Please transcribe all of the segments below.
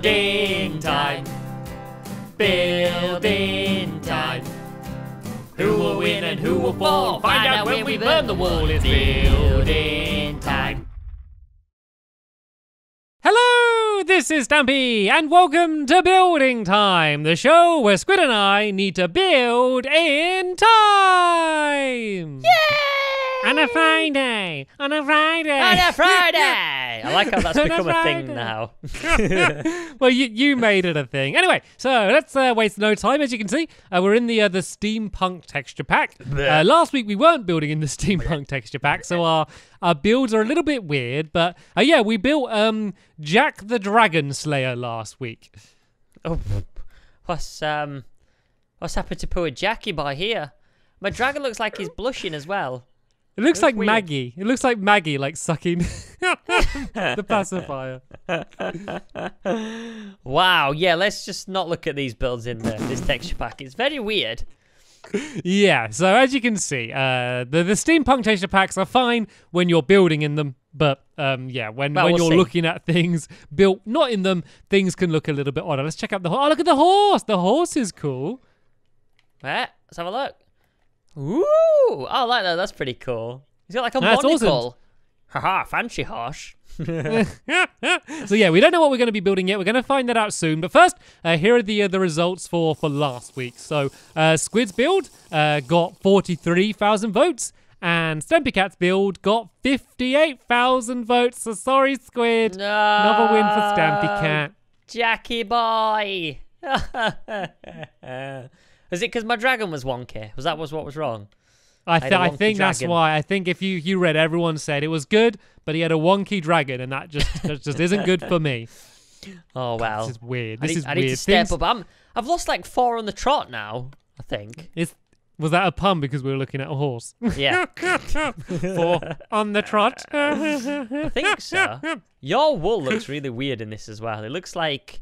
Building time. Building time. Who will win and who will fall? Find out when we burn the wall. It's building time. Hello, this is Stampy and welcome to Building Time, the show where Squid and I need to build in time. Yeah! On a Friday! On a Friday! On a Friday! I like how that's become a thing now. Well, you made it a thing. Anyway, so let's waste no time. As you can see, we're in the Steampunk Texture Pack. Last week we weren't building in the Steampunk Texture Pack, so our builds are a little bit weird. But yeah, we built Jack the Dragon Slayer last week. Oh, what's happened to poor Jackie by here? My dragon looks like he's blushing as well. It looks like weird. Maggie. It looks like Maggie, like sucking the pacifier. Wow. Yeah. Let's just not look at these builds in this texture pack. It's very weird. Yeah. So as you can see, the steampunk texture packs are fine when you're building in them, but yeah, when you're looking at things built not in them, things can look a little bit odd. Let's check out the horse. Oh, look at the horse. The horse is cool. Let's have a look. Ooh! I like that. That's pretty cool. He's got like a monocle. Haha! Awesome. Fancy harsh. So yeah, we don't know what we're going to be building yet. We're going to find that out soon. But first, here are the results for last week. So Squid's build got 43,000 votes, and Stampy Cat's build got 58,000 votes. So sorry, Squid. No. Another win for Stampy Cat. Jackie boy. Is it because my dragon was wonky? Was that what was wrong? I think that's why. I think if you read, everyone said it was good, but he had a wonky dragon, and that just isn't good for me. Oh well, this is weird. I need to step up. I've lost like 4 on the trot now. I think. Was that a pun because we were looking at a horse? Yeah. 4 on the trot. I think so. Your wool looks really weird in this as well. It looks like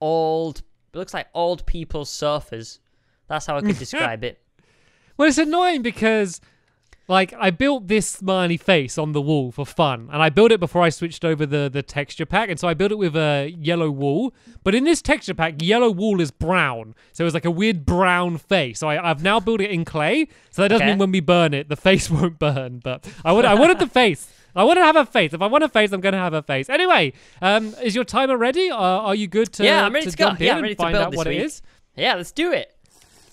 old. It looks like old people's sofas. That's how I could describe it. Well, it's annoying because, like, I built this smiley face on the wall for fun, and I built it before I switched over the texture pack, and so I built it with a yellow wool. But in this texture pack, yellow wool is brown, so it's like a weird brown face. So I've now built it in clay, so that doesn't mean when we burn it, the face won't burn. But I wanted the face. I want to have a face. If I want a face, I'm going to have a face. Anyway, is your timer ready? Are you good to? Yeah, I'm ready to go. Yeah, I'm ready to find out what it is. Yeah, let's do it.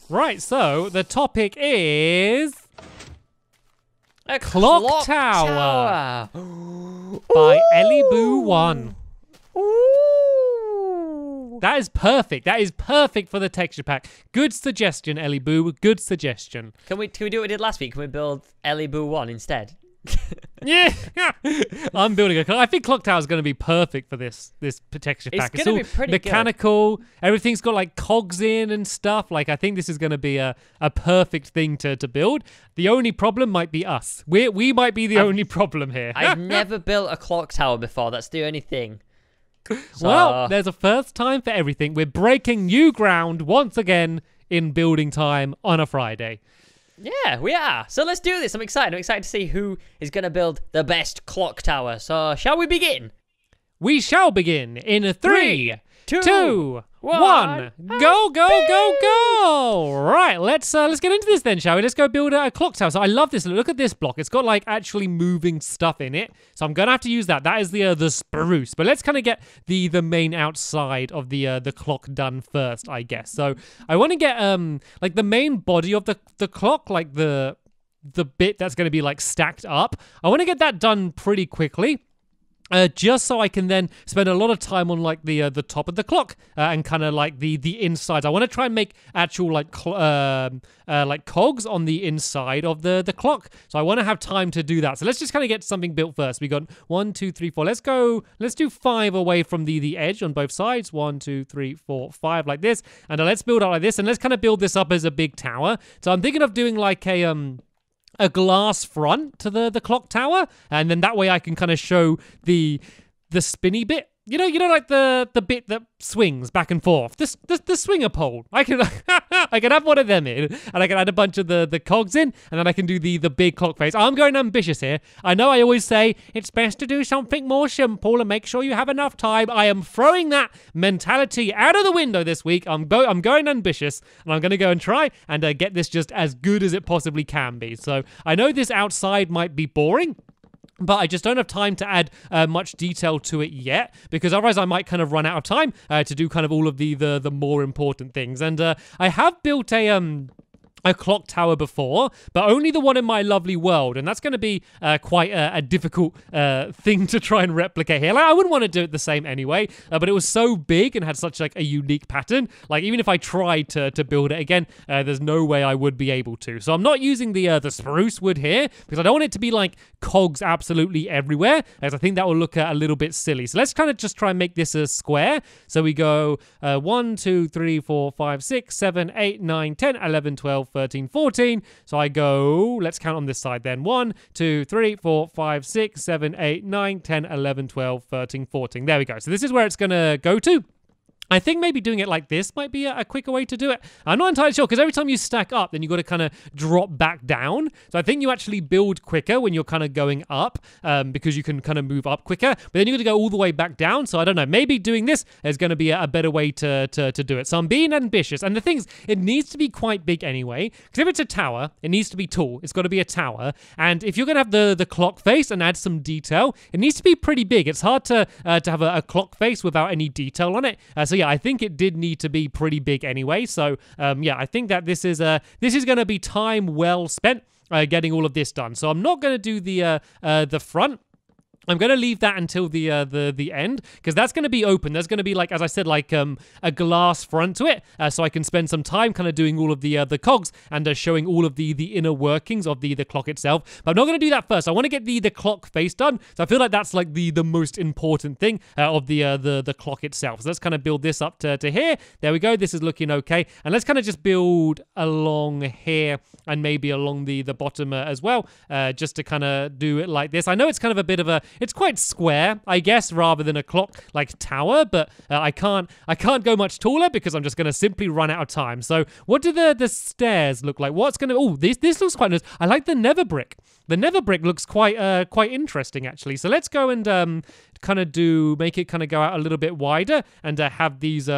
Right, so the topic is a clock tower by EllieBoo1. That is perfect. That is perfect for the texture pack. Good suggestion, EllieBoo. Good suggestion. Can we do what we did last week? Can we build EllieBoo1 instead? Yeah, I'm building a clock. I think clock tower is going to be perfect for this texture pack. It's going to be pretty mechanical. Good. Everything's got like cogs in and stuff. Like I think this is going to be a perfect thing to build. The only problem might be us. We might be the only problem here. I've never built a clock tower before. That's the only thing. So... Well, there's a first time for everything. We're breaking new ground once again in building time on a Friday. Yeah, we are. So let's do this. I'm excited. I'm excited to see who is going to build the best clock tower. So shall we begin? We shall begin in 3, 2, 1. Go, go, go, go! Right, let's get into this then, shall we? Let's go build a clock tower. So I love this. Look at this block. It's got like actually moving stuff in it. So I'm gonna have to use that. That is the spruce. But let's kind of get the main outside of the clock done first, I guess. So I want to get like the main body of the clock, like the bit that's going to be like stacked up. I want to get that done pretty quickly. Just so I can then spend a lot of time on like the top of the clock and kind of like the insides. I want to try and make actual like cogs on the inside of the clock. So I want to have time to do that. So let's just kind of get something built first. We got 1, 2, 3, 4. Let's go. Let's do 5 away from the edge on both sides. 1, 2, 3, 4, 5 like this. And let's build out like this. And let's kind of build this up as a big tower. So I'm thinking of doing like a glass front to the clock tower, and then that way I can kind of show the spinny bit You know, like the bit that swings back and forth. The swinger pole. I can have one of them in, and I can add a bunch of the cogs in, and then I can do the big clock face. I'm going ambitious here. I know I always say it's best to do something more simple and make sure you have enough time. I am throwing that mentality out of the window this week. I'm going ambitious, and I'm going to go and try and get this just as good as it possibly can be. So I know this outside might be boring, but I just don't have time to add much detail to it yet, because otherwise I might kind of run out of time to do kind of all of the more important things. And I have built a clock tower before, but only the one in my lovely world, and that's going to be quite a difficult thing to try and replicate here. Like, I wouldn't want to do it the same anyway, but it was so big and had such like a unique pattern. Like, even if I tried to build it again, there's no way I would be able to. So I'm not using the spruce wood here, because I don't want it to be like cogs absolutely everywhere, as I think that will look a little bit silly. So let's kind of just try and make this a square. So we go 1, 2, 3, 4, 5, 6, 7, 8, 9, 10, 11, 12, 13, 14. So I go, let's count on this side then. 1, 2, 3, 4, 5, 6, 7, 8, 9, 10, 11, 12, 13, 14. There we go. So this is where it's going to go to. I think maybe doing it like this might be a quicker way to do it. I'm not entirely sure, because every time you stack up, then you've got to kind of drop back down. So I think you actually build quicker when you're kind of going up, because you can kind of move up quicker. But then you've got to go all the way back down. So I don't know. Maybe doing this is going to be a better way to do it. So I'm being ambitious. And the thing is, it needs to be quite big anyway, because if it's a tower, it needs to be tall. It's got to be a tower. And if you're going to have the clock face and add some detail, it needs to be pretty big. It's hard to have a clock face without any detail on it. So yeah, I think it did need to be pretty big anyway. So yeah, I think that this is going to be time well spent getting all of this done. So I'm not going to do the front. I'm going to leave that until the end, because that's going to be open. There's going to be, like, as I said, like a glass front to it, so I can spend some time kind of doing all of the cogs and showing all of the inner workings of the clock itself. But I'm not going to do that first. I want to get the clock face done, so I feel like that's like the most important thing of the clock itself. So let's kind of build this up to here. There we go. This is looking okay. And let's kind of just build along here and maybe along the bottom as well, just to kind of do it like this. I know it's kind of a bit of a... It's quite square, I guess, rather than a clock like tower, but I can't go much taller, because I'm just going to simply run out of time. So what do the stairs look like? What's going to... Oh, this looks quite nice. I like the nether brick. The nether brick looks quite interesting, actually. So let's go and kind of make it kind of go out a little bit wider and have these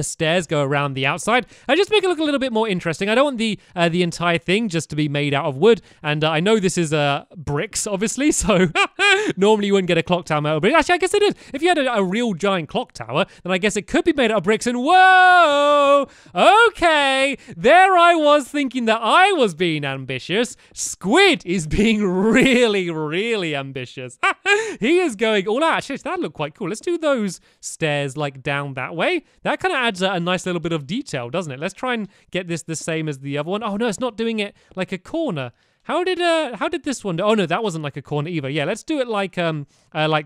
stairs go around the outside and just make it look a little bit more interesting. I don't want the entire thing just to be made out of wood, and I know this is bricks, obviously, so normally you wouldn't get a clock tower out of bricks. Actually, I guess it is. If you had a real giant clock tower, then I guess it could be made out of bricks. And whoa, okay, there I was thinking that I was being ambitious. Squid is being really, really ambitious. He is going all out. Actually, that looked quite cool. Let's do those stairs like down that way. That kind of adds a nice little bit of detail, doesn't it? Let's try and get this the same as the other one. Oh no, it's not doing it like a corner. How did this one do? Oh no, that wasn't like a corner either. Yeah, let's do it like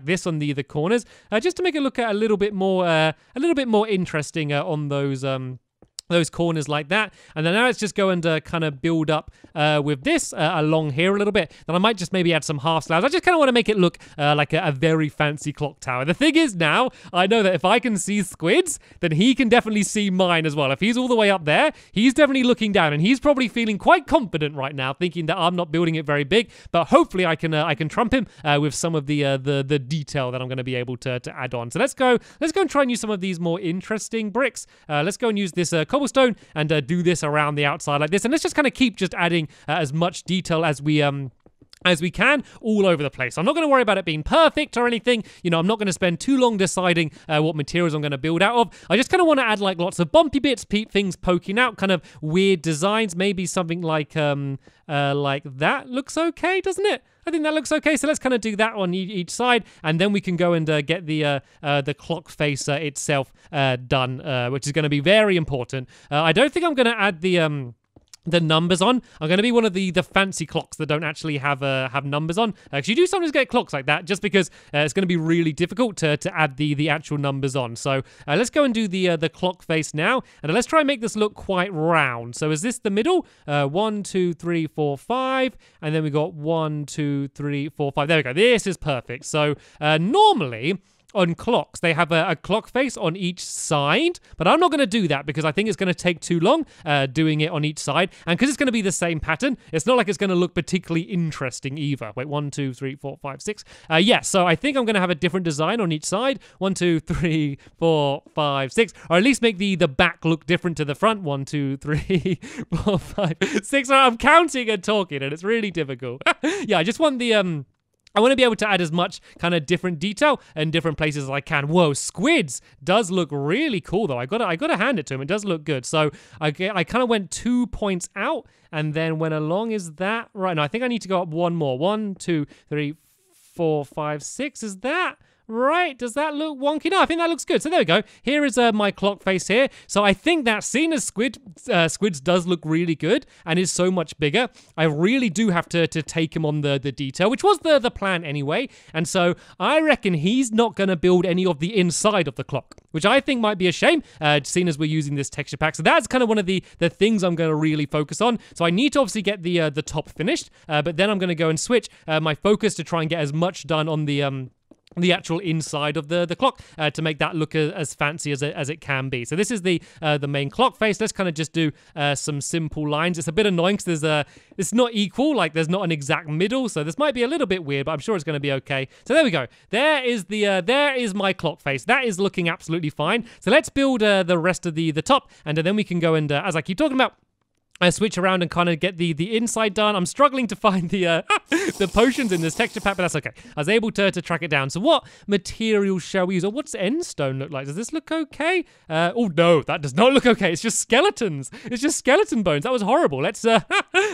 this on the corners, just to make it look a little bit more interesting on those corners like that. And then now let's just go and kind of build up with this along here a little bit. Then I might just maybe add some half slabs. I just kind of want to make it look like a very fancy clock tower. The thing is, now I know that if I can see Squid's, then he can definitely see mine as well. If he's all the way up there, he's definitely looking down, and he's probably feeling quite confident right now, thinking that I'm not building it very big. But hopefully I can trump him with some of the detail that I'm going to be able to add on. So let's go and try and use some of these more interesting bricks. Let's go and use this cobblestone and do this around the outside like this, and let's just kind of keep just adding as much detail as we can all over the place. I'm not going to worry about it being perfect or anything. You know, I'm not going to spend too long deciding what materials I'm going to build out of. I just kind of want to add like lots of bumpy bits, things poking out, kind of weird designs. Maybe something like that looks okay, doesn't it? I think that looks okay. So let's kind of do that on each side, and then we can go and get the clock face itself done, which is going to be very important. I don't think I'm going to add the numbers on. I'm going to be one of the fancy clocks that don't actually have numbers on, because you do sometimes get clocks like that, just because it's going to be really difficult to add the actual numbers on. So let's go and do the clock face now, and let's try and make this look quite round. So is this the middle? 1 2 3 4 5, and then we got 1 2 3 4 5. There we go. This is perfect. So normally on clocks. They have a clock face on each side, but I'm not going to do that because I think it's going to take too long doing it on each side. And because it's going to be the same pattern, it's not like it's going to look particularly interesting either. Wait, 1, 2, 3, 4, 5, 6. Yeah, so I think I'm going to have a different design on each side. 1, 2, 3, 4, 5, 6. Or at least make the back look different to the front. 1, 2, 3, 4, 5, 6. I'm counting and talking and it's really difficult. Yeah, I just want the... I want to be able to add as much kind of different detail in different places as I can. Whoa, Squids does look really cool though. I gotta hand it to him. It does look good. So I kind of went 2 points out and then went along. Is that right? No, I think I need to go up one more. 1, 2, 3, 4, 5, 6. Is that right? Does that look wonky? No, I think that looks good. So there we go. Here is my clock face here. So I think that scene as Squids does look really good and is so much bigger. I really do have to take him on the detail, which was the plan anyway. And so I reckon he's not going to build any of the inside of the clock, which I think might be a shame, seeing as we're using this texture pack. So that's kind of one of the things I'm going to really focus on. So I need to obviously get the top finished, but then I'm going to go and switch my focus to try and get as much done on the actual inside of the clock to make that look as fancy as it can be. So this is the main clock face. Let's kind of just do some simple lines. It's a bit annoying because there's it's not equal, like there's not an exact middle, so this might be a little bit weird, but I'm sure it's going to be okay. So there we go. There is there is my clock face. That is looking absolutely fine. So let's build the rest of the top, and then we can go and as I keep talking about, I switch around and kind of get the inside done. I'm struggling to find the potions in this texture pack, but that's okay. I was able to track it down. So what material shall we use? Or what's endstone look like? Does this look okay? Oh no, that does not look okay. It's just skeletons. It's just skeleton bones. That was horrible. Let's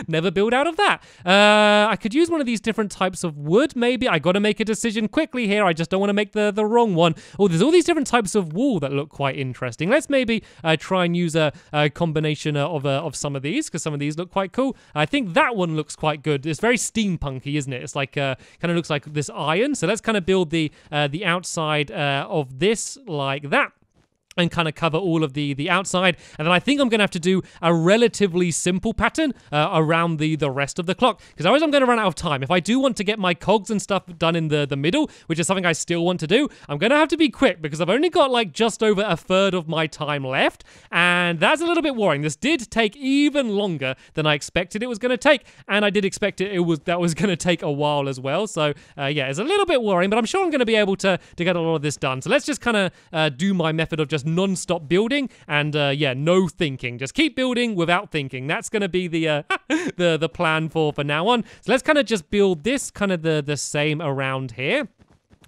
never build out of that. I could use one of these different types of wood, maybe. I gotta make a decision quickly here. I just don't want to make the wrong one. Oh, there's all these different types of wool that look quite interesting. Let's maybe try and use a combination of some of these, because some of these look quite cool. I think that one looks quite good. It's very steampunky, isn't it? It's like kind of looks like this iron. So let's kind of build the outside of this like that, and kind of cover all of the outside. And then I think I'm going to have to do a relatively simple pattern around the rest of the clock, because otherwise I'm going to run out of time. If I do want to get my cogs and stuff done in the middle, which is something I still want to do, I'm going to have to be quick because I've only got like just over a third of my time left. And that's a little bit worrying. This did take even longer than I expected it was going to take. And I did expect that was going to take a while as well. So yeah, it's a little bit worrying, but I'm sure I'm going to be able to get a lot of this done. So let's just kind of do my method of just non-stop building and yeah, no thinking. Just keep building without thinking. That's going to be the plan for now on. So let's kind of just build this kind of the same around here.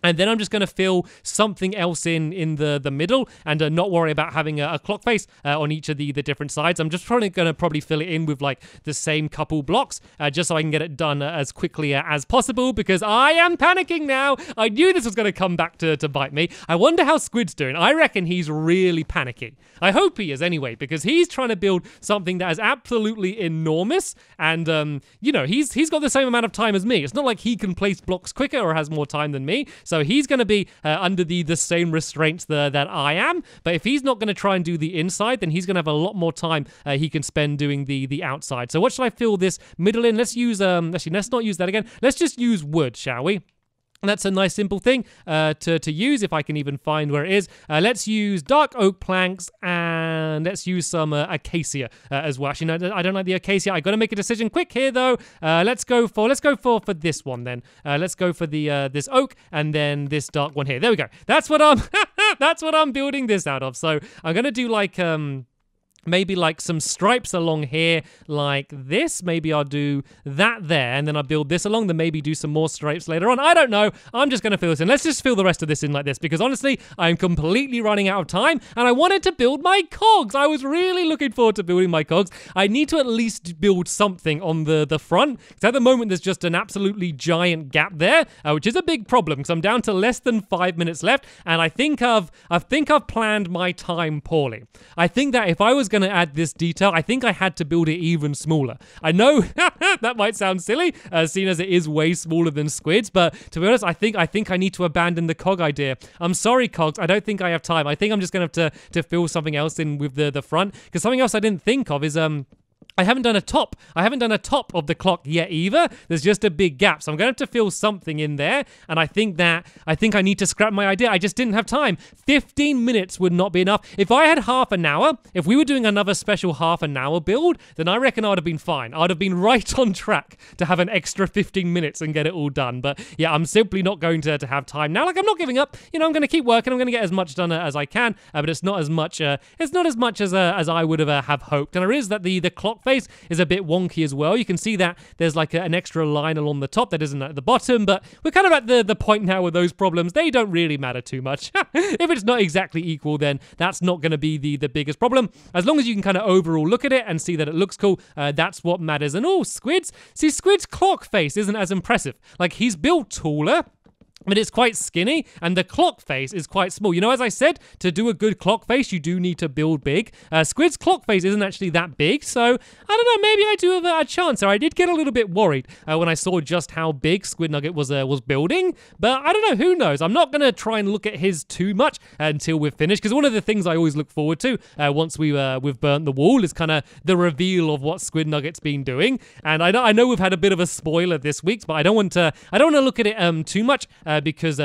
And then I'm just going to fill something else in the middle and not worry about having a clock face on each of the different sides. I'm just probably fill it in with like the same couple blocks just so I can get it done as quickly as possible, because I am panicking now. I knew this was going to come back to bite me. I wonder how Squid's doing. I reckon he's really panicking. I hope he is anyway, because he's trying to build something that is absolutely enormous. And, you know, he's got the same amount of time as me. It's not like he can place blocks quicker or has more time than me. So he's going to be under the same restraints that I am. But if he's not going to try and do the inside, then he's going to have a lot more time he can spend doing the outside. So what should I fill this middle in? Let's use, actually, let's not use that again. Let's just use wood, shall we? And that's a nice simple thing to use, if I can even find where it is. Let's use dark oak planks, and let's use some acacia as well. Actually, no, I don't like the acacia. I got to make a decision quick here though. Let's go for this one then. Let's go for the this oak and then this dark one here. There we go. That's what I'm that's what I'm building this out of. So I'm gonna do like maybe like some stripes along here like this. Maybe I'll do that there, and then I'll build this along, then maybe do some more stripes later on. I don't know. I'm just going to fill this in. Let's just fill the rest of this in like this, because honestly, I'm completely running out of time, and I wanted to build my cogs. I was really looking forward to building my cogs. I need to at least build something on the front, because at the moment, there's just an absolutely giant gap there, which is a big problem, because I'm down to less than 5 minutes left, and I think I've planned my time poorly. I think that if I was going to add this detail, I think I had to build it even smaller. I know that might sound silly, seeing as it is way smaller than Squid's, but to be honest, I think I need to abandon the cog idea. I'm sorry, cogs. I don't think I have time. I think I'm just going to have to fill something else in with the front, because something else I didn't think of is I haven't done a top. I haven't done a top of the clock yet either. There's just a big gap. So I'm going to have to fill something in there. And I think I need to scrap my idea. I just didn't have time. 15 minutes would not be enough. If I had half an hour, if we were doing another special half an hour build, then I reckon I'd have been fine. I'd have been right on track to have an extra 15 minutes and get it all done. But yeah, I'm simply not going to have time now. Like, I'm not giving up. You know, I'm going to keep working. I'm going to get as much done as I can. But it's not as much as I would have hoped. And there is that the clock face is a bit wonky as well. You can see that there's like an extra line along the top that isn't at the bottom, but we're kind of at the point now with those problems. They don't really matter too much. If it's not exactly equal, then that's not going to be the biggest problem. As long as you can kind of overall look at it and see that it looks cool, that's what matters. And oh, Squid's, see, Squid's clock face isn't as impressive. Like, he's built taller, but it's quite skinny, and the clock face is quite small. You know, as I said, to do a good clock face, you do need to build big. Squid's clock face isn't actually that big, so I don't know, maybe I do have a chance there. I did get a little bit worried when I saw just how big Squid Nugget was building, but I don't know, who knows? I'm not going to try and look at his too much until we're finished, because one of the things I always look forward to once we've burnt the wall is kind of the reveal of what Squid Nugget's been doing. And I know we've had a bit of a spoiler this week, but I don't want to look at it too much. Because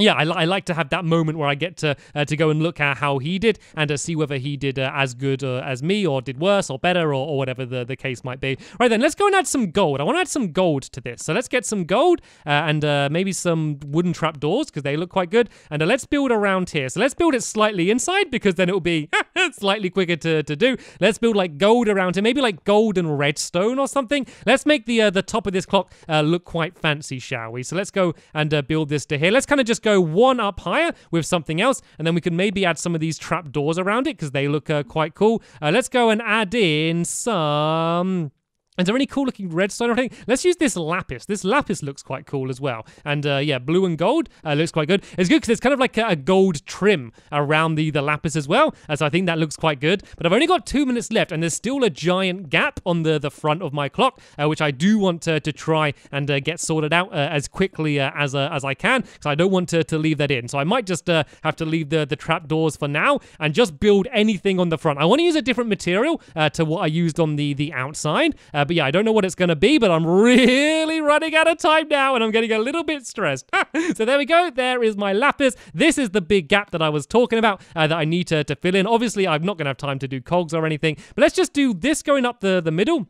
yeah, I like to have that moment where I get to go and look at how he did and to see whether he did as good as me, or did worse or better, or whatever the case might be. Right then, let's go and add some gold. I want to add some gold to this. So let's get some gold and maybe some wooden trapdoors, because they look quite good. And let's build around here. So let's build it slightly inside, because then it'll be slightly quicker to do. Let's build like gold around here, maybe like gold and redstone or something. Let's make the top of this clock look quite fancy, shall we? So let's go and build this to here. Let's kind of just go one up higher with something else, and then we can maybe add some of these trap doors around it, because they look quite cool. Let's go and add in some... Is there any cool looking redstone or anything? Let's use this lapis. This lapis looks quite cool as well. And yeah, blue and gold looks quite good. It's good because there's kind of like a gold trim around the lapis as well. So I think that looks quite good. But I've only got 2 minutes left, and there's still a giant gap on the front of my clock, which I do want to try and get sorted out as quickly as I can, because I don't want to leave that in. So I might just have to leave the trapdoors for now and just build anything on the front. I want to use a different material to what I used on the outside. But yeah, I don't know what it's going to be, but I'm really running out of time now, and I'm getting a little bit stressed. So there we go. There is my lapis. This is the big gap that I was talking about that I need to fill in. Obviously, I'm not going to have time to do cogs or anything, but let's just do this going up the middle.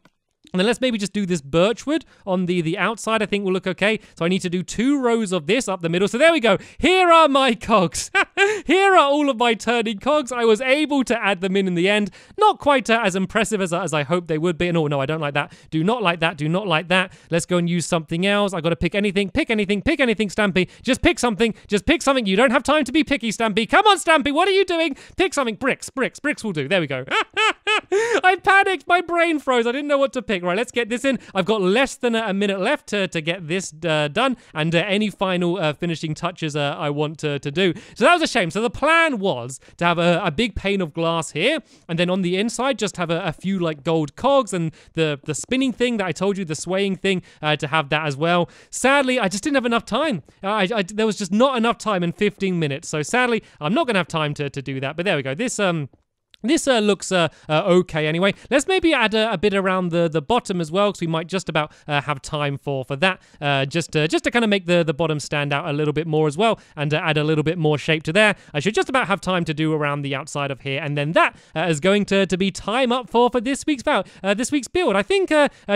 And then let's maybe just do this birchwood on the outside. I think will look okay. So I need to do 2 rows of this up the middle. So there we go. Here are my cogs. Here are all of my turning cogs. I was able to add them in the end. Not quite as impressive as I hoped they would be. And oh no, I don't like that. Do not like that. Do not like that. Let's go and use something else. I got to pick anything. Pick anything. Pick anything, Stampy. Just pick something. Just pick something. You don't have time to be picky, Stampy. Come on, Stampy. What are you doing? Pick something. Bricks. Bricks. Bricks will do. There we go. I panicked. My brain froze. I didn't know what to pick. Right, let's get this in. I've got less than a minute left to get this done, and any final finishing touches I want to do. So that was a shame. So the plan was to have a big pane of glass here, and then on the inside just have a few like gold cogs, and the spinning thing that I told you, the swaying thing, to have that as well. Sadly, I just didn't have enough time. There was just not enough time in 15 minutes. So sadly, I'm not going to have time to do that. But there we go. This looks okay anyway. Let's maybe add a bit around the bottom as well, because we might just about have time for that. Just to kind of make the bottom stand out a little bit more as well, and add a little bit more shape to there. I should just about have time to do around the outside of here, and then that is going to be time up for this week's build. I think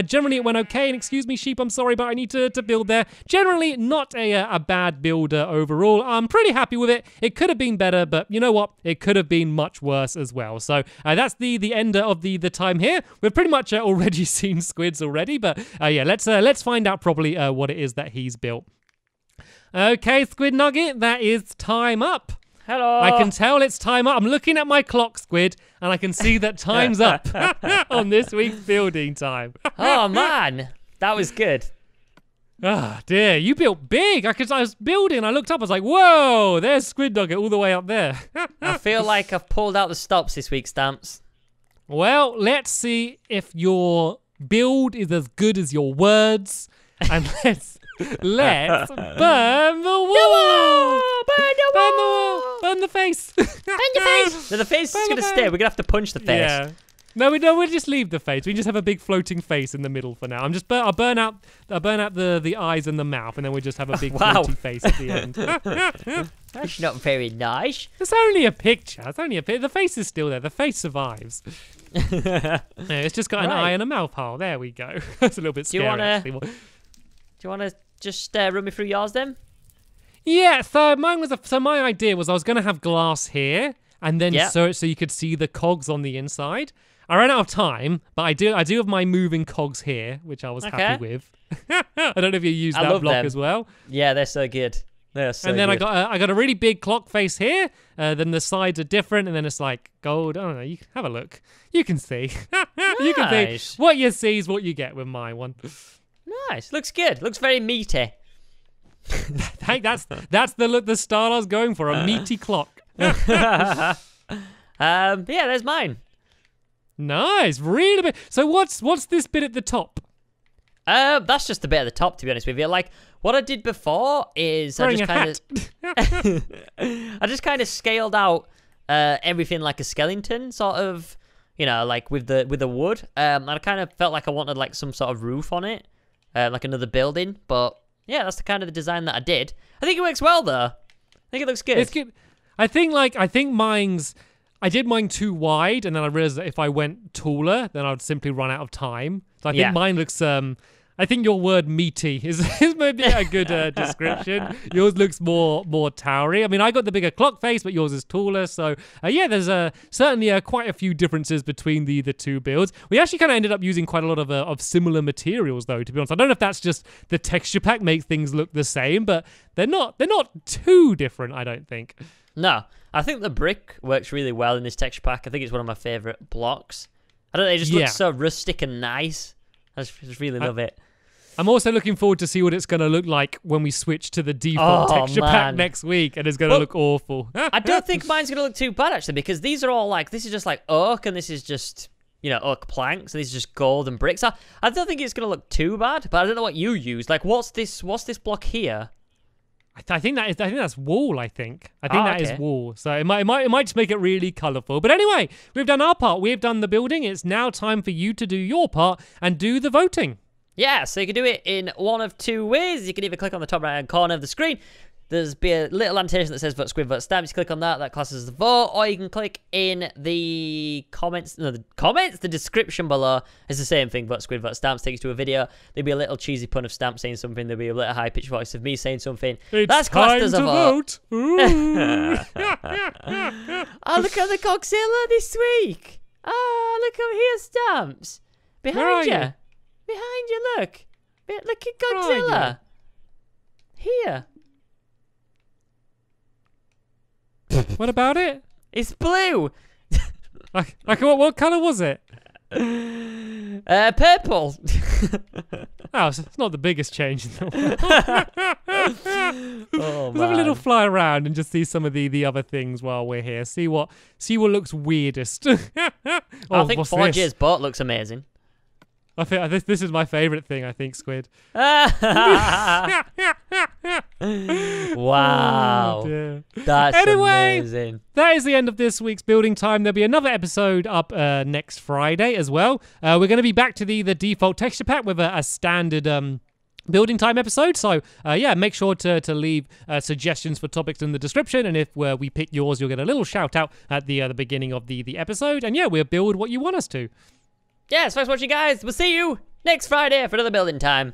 generally it went okay, and excuse me, sheep, I'm sorry, but I need to build there. Generally not a bad build overall. I'm pretty happy with it. It could have been better, but you know what? It could have been much worse as well. So that's the end of the time here. We've pretty much already seen Squid's already, but yeah, let's find out properly what it is that he's built. Okay, Squid Nugget, that is time up. Hello. I can tell it's time up. I'm looking at my clock, Squid, and I can see that time's up on this week's building time. Oh man, that was good. Ah, oh, dear, you built big. I was building, I looked up, I was like, whoa, there's Squid Nugget all the way up there. I feel like I've pulled out the stops this week, Stamps. Well, let's see if your build is as good as your words. And let's burn the wall! Burn the wall! Burn the wall! Burn the face! Burn the face! No, the face is going to stay. We're going to have to punch the face. Yeah. No, we'll just leave the face. We just have a big floating face in the middle for now. I'll burn out the eyes and the mouth, and then we just have a big floating face at the end. That's not very nice. It's only a picture. It's only a picture. The face is still there. The face survives. Yeah, it's just got an eye and a mouth hole. There we go. That's a little bit scary. Do you want to just run me through yours then? Yeah. So mine was so my idea was I was going to have glass here, and then so you could see the cogs on the inside. I ran out of time, but I do have my moving cogs here, which I was happy with. I don't know if you used that block as well. Yeah, they're so good. They're so good. I got a really big clock face here. Then the sides are different, and then it's like gold. I don't know. You have a look. You can see. Nice. You can see what you see is what you get with my one. Nice. Looks good. Looks very meaty. that's the look, the style I was going for. A meaty clock. Yeah, there's mine. Nice, really big. So what's this bit at the top? That's just the bit at the top, to be honest with you. Like what I did before is I just kind of scaled out everything like a skeleton, sort of, you know, like with the wood. And I kind of felt like I wanted like some sort of roof on it, like another building. But yeah, that's the kind of the design that I did. I think it works well though. I think it looks good. It's good. I think mine's. I did mine too wide, and then I realized that if I went taller, then I would simply run out of time. So I think mine looks. I think your word "meaty" is maybe a good description. Yours looks more towery. I mean, I got the bigger clock face, but yours is taller. So yeah, there's certainly quite a few differences between the two builds. We actually kind of ended up using quite a lot of similar materials, though. To be honest, I don't know if that's just the texture pack makes things look the same, but they're not too different, I don't think. No, I think the brick works really well in this texture pack. I think it's one of my favorite blocks. I don't know, it just looks so rustic and nice. I just really love it. I'm also looking forward to see what it's going to look like when we switch to the default texture pack next week, and it's going to look awful. I don't think mine's going to look too bad, actually, because these are all like, this is just like oak, and this is just, you know, oak planks, and these are just gold and bricks. I don't think it's going to look too bad, but I don't know what you use. Like, what's this block here? I think that's wool. I think that is wool. So it might just make it really colourful. But anyway, we've done our part. We've done the building. It's now time for you to do your part and do the voting. Yeah. So you can do it in one of two ways. You can either click on the top right hand corner of the screen. There's be a little annotation that says "Vote Squid, Vote Stamp." You click on that. That classes the vote. Or you can click in the comments. No, the comments. The description below is the same thing. Vote Squid, Vote Stamps takes you to a video. There'll be a little cheesy pun of Stamp saying something. There'll be a little high-pitched voice of me saying something. It's that's classed as a vote. Oh, look at the Coxilla this week. Oh, look over here, Stamps. Behind you. Behind you. Look. Look at Coxilla. Here. What about it? It's blue. like what color was it? Purple. Oh, so it's not the biggest change in the world. Let's have a little fly around and just see some of the other things while we're here. See what looks weirdest. I think Forge's bot looks amazing. I think this is my favourite thing, I think, Squid. Wow. Oh, that's amazing. That is the end of this week's Building Time. There'll be another episode up next Friday as well. We're going to be back to the default texture pack with a standard... Building Time episode, so yeah, make sure to leave suggestions for topics in the description, and if we pick yours, you'll get a little shout out at the beginning of the episode, and yeah, we'll build what you want us to. Yes, thanks for watching, guys. We'll see you next Friday for another Building Time.